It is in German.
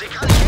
Sekunden.